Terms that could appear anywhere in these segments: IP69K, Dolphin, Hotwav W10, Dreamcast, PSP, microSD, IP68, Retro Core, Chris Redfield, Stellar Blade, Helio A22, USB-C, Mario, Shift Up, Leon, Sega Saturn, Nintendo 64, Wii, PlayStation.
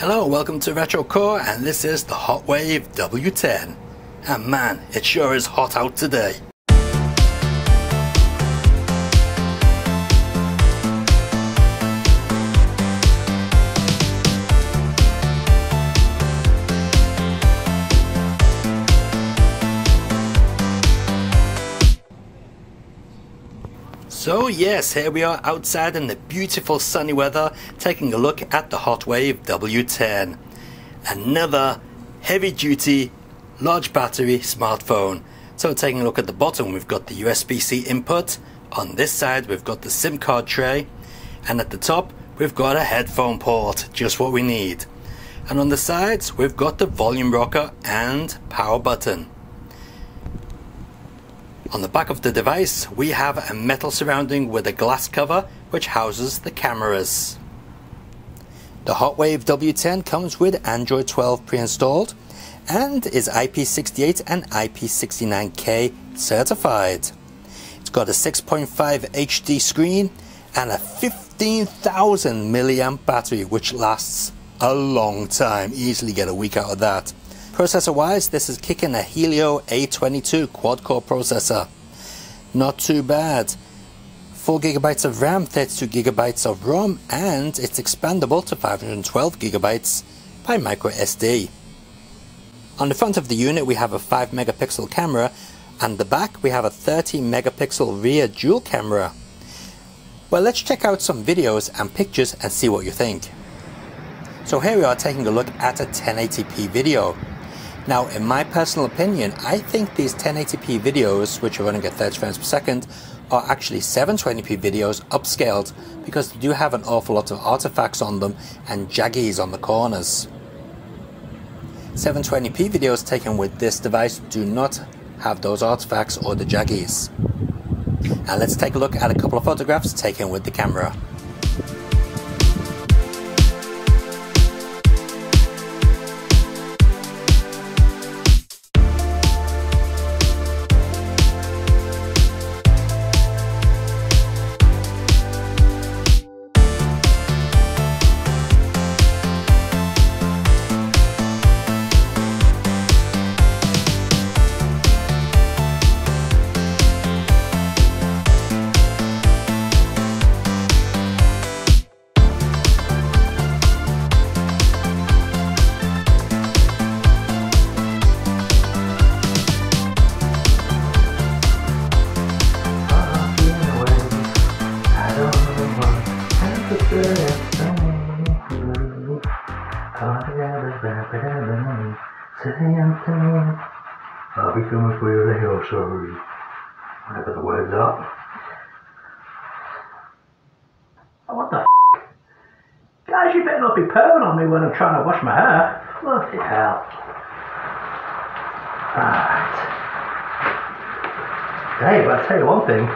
Hello, welcome to Retro Core, and this is the Hotwav W10. And man, it sure is hot out today. So yes, here we are outside in the beautiful sunny weather, taking a look at the Hotwav W10. Another heavy duty, large battery smartphone. So taking a look at the bottom, we've got the USB-C input. On this side we've got the SIM card tray. And at the top we've got a headphone port, just what we need. And on the sides we've got the volume rocker and power button. On the back of the device we have a metal surrounding with a glass cover which houses the cameras. The Hotwav W10 comes with Android 12 pre-installed and is IP68 and IP69K certified. It's got a 6.5 HD screen and a 15,000 mAh battery which lasts a long time, easily get a week out of that. Processor wise, this is kicking a Helio A22 quad-core processor. Not too bad. 4 GB of RAM, 32 GB of ROM, and it's expandable to 512 GB by microSD. On the front of the unit we have a 5 MP camera, and the back we have a 30 MP rear dual camera. Well, let's check out some videos and pictures and see what you think. So here we are taking a look at a 1080p video. Now, in my personal opinion, I think these 1080p videos, which are running at 30 frames per second, are actually 720p videos upscaled, because they do have an awful lot of artifacts on them and jaggies on the corners. 720p videos taken with this device do not have those artifacts or the jaggies. Now let's take a look at a couple of photographs taken with the camera. I'll be coming for you the hill, sorry. I got the words up. Oh, what the f***? Guys, you better not be purring on me when I'm trying to wash my hair. Bloody hell. Right. Dave, I'll tell you one thing.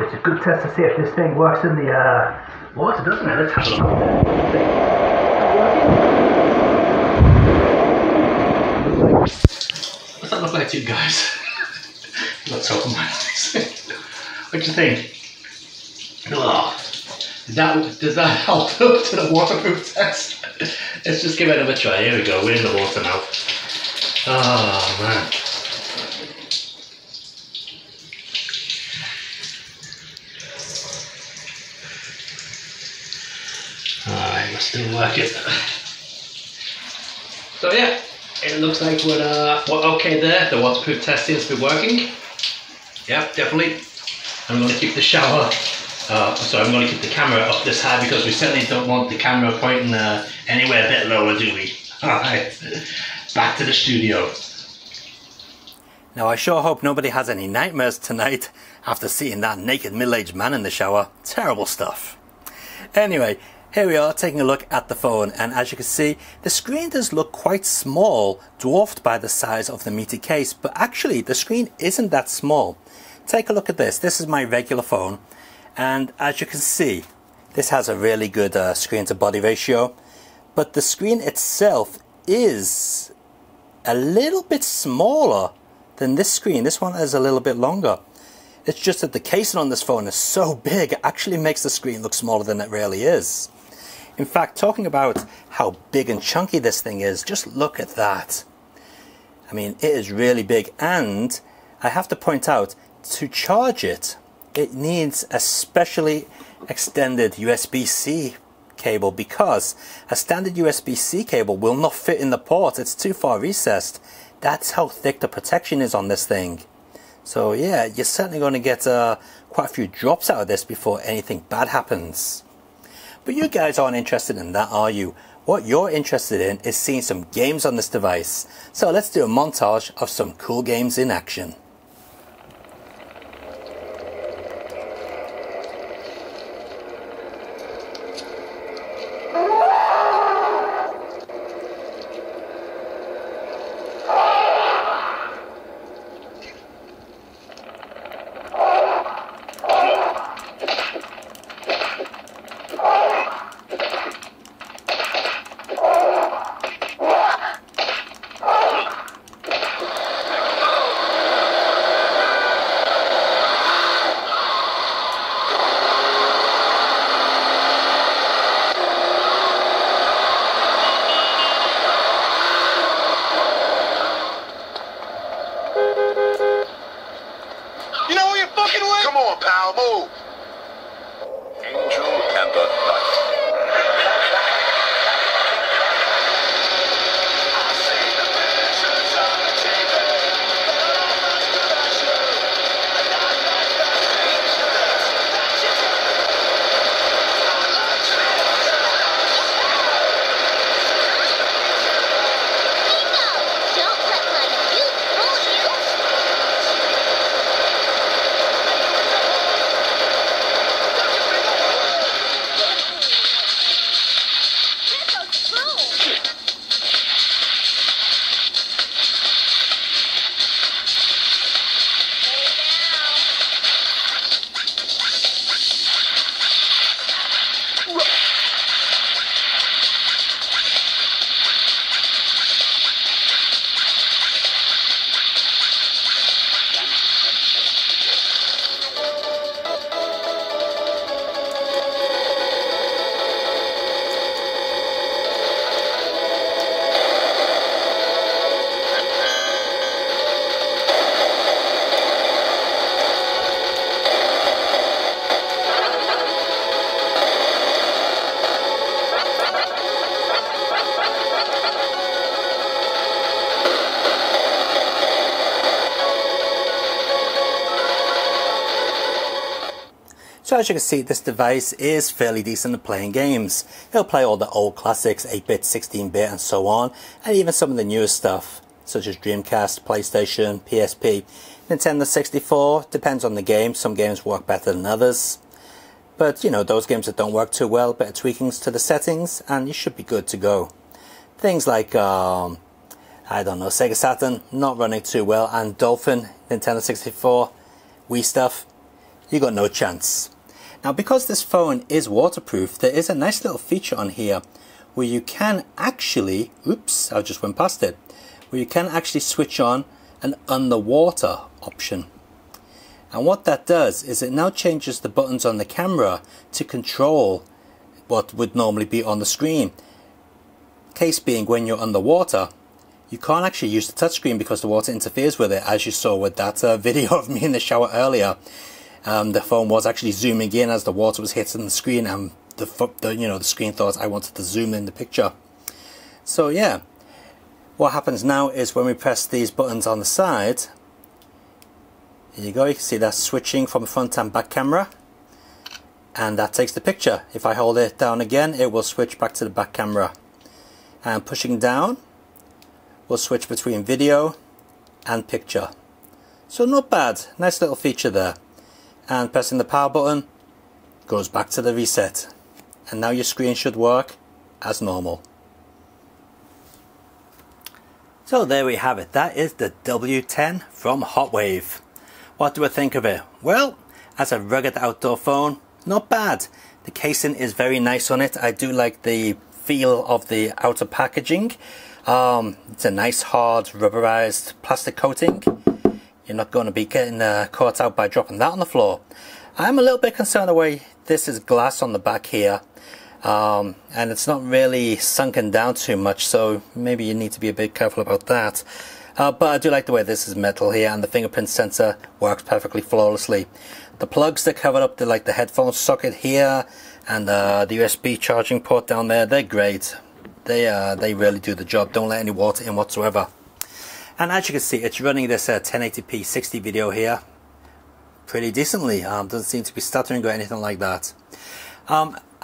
It's a good test to see if this thing works in the water, doesn't it? Let's have a look. What's that look like to you guys? Let's open my eyes. What do you think? Oh, does that help up to the waterproof test? Let's just give it another try. Here we go, we're in the water now. Oh man. Alright, we'll still work it. So yeah. It looks like we're okay there. The waterproof test seems to be working. Yep, definitely. I'm going to keep the camera up this high because we certainly don't want the camera pointing anywhere a bit lower, do we? Alright, back to the studio. Now I sure hope nobody has any nightmares tonight after seeing that naked middle-aged man in the shower. Terrible stuff. Anyway, here we are taking a look at the phone, and as you can see, the screen does look quite small, dwarfed by the size of the meaty case, but actually the screen isn't that small. Take a look at this. This is my regular phone, and as you can see, this has a really good screen to body ratio, but the screen itself is a little bit smaller than this screen. This one is a little bit longer. It's just that the casing on this phone is so big, it actually makes the screen look smaller than it really is. In fact, talking about how big and chunky this thing is, just look at that. I mean, it is really big, and I have to point out, to charge it, it needs a specially extended USB-C cable, because a standard USB-C cable will not fit in the port. It's too far recessed. That's how thick the protection is on this thing. So yeah, you're certainly going to get quite a few drops out of this before anything bad happens. But you guys aren't interested in that, are you? What you're interested in is seeing some games on this device. So let's do a montage of some cool games in action. So as you can see, this device is fairly decent at playing games. It'll play all the old classics, 8-bit, 16-bit and so on, and even some of the newer stuff, such as Dreamcast, PlayStation, PSP, Nintendo 64, depends on the game, some games work better than others. But you know, those games that don't work too well, better tweakings to the settings and you should be good to go. Things like, I don't know, Sega Saturn, not running too well, and Dolphin, Nintendo 64, Wii stuff, you got no chance. Now, because this phone is waterproof, there is a nice little feature on here where you can actually, oops, I just went past it, where you can actually switch on an underwater option. And what that does is it now changes the buttons on the camera to control what would normally be on the screen. Case being, when you're underwater, you can't actually use the touchscreen because the water interferes with it, as you saw with that video of me in the shower earlier. The phone was actually zooming in as the water was hitting the screen, and the screen thought I wanted to zoom in the picture. So yeah, what happens now is when we press these buttons on the side, there you go, you can see that switching from front and back camera, and that takes the picture. If I hold it down again, it will switch back to the back camera, and pushing down will switch between video and picture. So not bad, nice little feature there. And pressing the power button goes back to the reset, and now your screen should work as normal. So there we have it, that is the W10 from Hotwav. What do I think of it? Well, as a rugged outdoor phone, not bad. The casing is very nice on it. I do like the feel of the outer packaging. It's a nice hard rubberized plastic coating. You're not going to be getting caught out by dropping that on the floor. I'm a little bit concerned the way this is glass on the back here. and it's not really sunken down too much, so maybe you need to be a bit careful about that. But I do like the way this is metal here, and the fingerprint sensor works perfectly flawlessly. The plugs that cover up the, like the headphone socket here and the USB charging port down there, they're great. They really do the job. Don't let any water in whatsoever. And as you can see, it's running this 1080p 60 video here pretty decently. Doesn't seem to be stuttering or anything like that.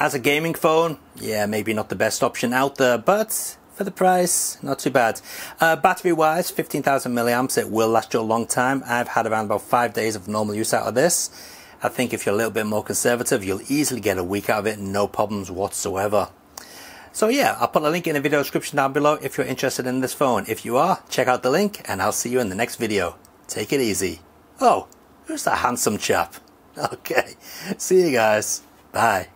As a gaming phone, yeah, maybe not the best option out there, but for the price, not too bad. Battery wise, 15,000 milliamps, it will last you a long time. I've had around about 5 days of normal use out of this. I think if you're a little bit more conservative, you'll easily get a week out of it, no problems whatsoever. So yeah, I'll put a link in the video description down below if you're interested in this phone. If you are, check out the link, and I'll see you in the next video. Take it easy. Oh, who's that handsome chap? Okay, see you guys. Bye.